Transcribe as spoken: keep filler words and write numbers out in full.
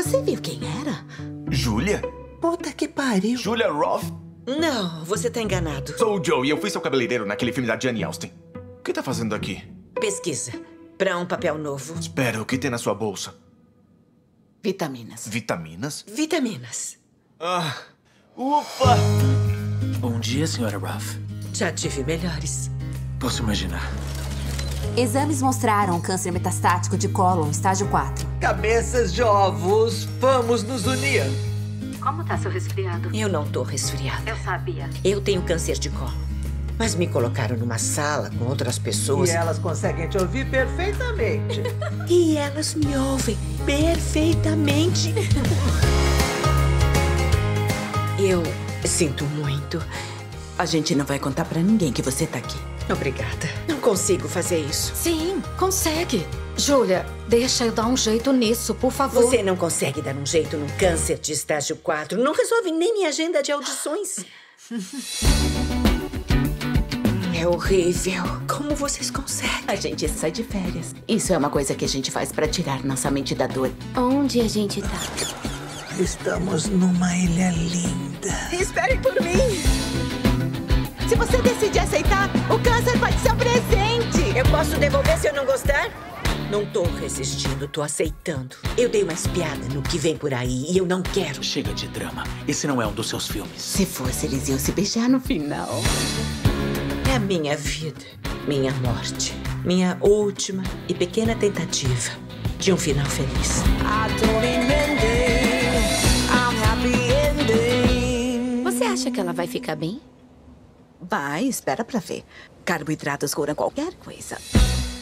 Você viu quem era? Julia? Puta que pariu. Julia Roth? Não, você tá enganado. Sou o Joe e eu fui seu cabeleireiro naquele filme da Jane Austen. O que tá fazendo aqui? Pesquisa. Pra um papel novo. Espera, o que tem na sua bolsa? Vitaminas. Vitaminas? Vitaminas. Ah, ufa! Bom dia, senhora Roth. Já tive melhores. Posso imaginar. Exames mostraram câncer metastático de cólon, estágio quatro. Cabeças de ovos, vamos nos unir. Como tá seu resfriado? Eu não tô resfriada. Eu sabia. Eu tenho câncer de cólon, mas me colocaram numa sala com outras pessoas. E elas conseguem te ouvir perfeitamente. E elas me ouvem perfeitamente. Eu sinto muito. A gente não vai contar pra ninguém que você tá aqui. Obrigada. Não consigo fazer isso. Sim, consegue. Julia, deixa eu dar um jeito nisso, por favor. Você não consegue dar um jeito num câncer de estágio quatro. Não resolve nem minha agenda de audições. É horrível. Como vocês conseguem? A gente sai de férias. Isso é uma coisa que a gente faz pra tirar nossa mente da dor. Onde a gente tá? Estamos numa ilha linda. Esperem por mim. Se você decidir aceitar, o câncer pode ser um presente. Eu posso devolver se eu não gostar? Não tô resistindo, tô aceitando. Eu dei uma espiada no que vem por aí e eu não quero. Chega de drama. Esse não é um dos seus filmes. Se fosse, eles iam se beijar no final. É a minha vida, minha morte, minha última e pequena tentativa de um final feliz. Você acha que ela vai ficar bem? Vai, espera pra ver. Carboidratos curam qualquer coisa.